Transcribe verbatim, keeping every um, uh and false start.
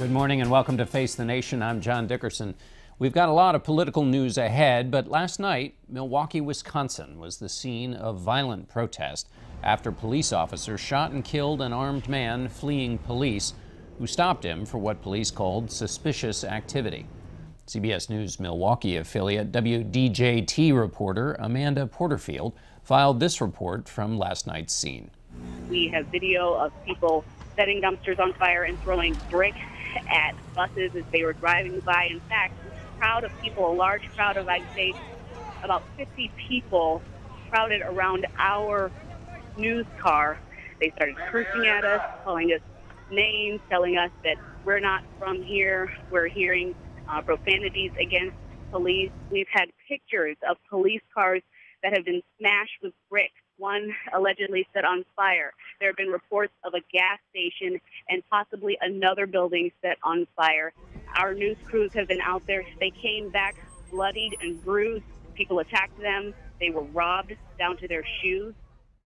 Good morning and welcome to Face the Nation. I'm John Dickerson. We've got a lot of political news ahead, but last night, Milwaukee, Wisconsin was the scene of violent protest after police officers shot and killed an armed man fleeing police who stopped him for what police called suspicious activity. C B S News Milwaukee affiliate W D J T reporter Amanda Porterfield filed this report from last night's scene. We have video of people setting dumpsters on fire and throwing bricks at buses as they were driving by. In fact, a crowd of people, a large crowd of, I'd say, about fifty people crowded around our news car. They started cursing at us, calling us names, telling us that we're not from here. We're hearing uh, profanities against police. We've had pictures of police cars that have been smashed with bricks. One allegedly set on fire. There have been reports of a gas station and possibly another building set on fire. Our news crews have been out there. They came back bloodied and bruised. People attacked them. They were robbed down to their shoes.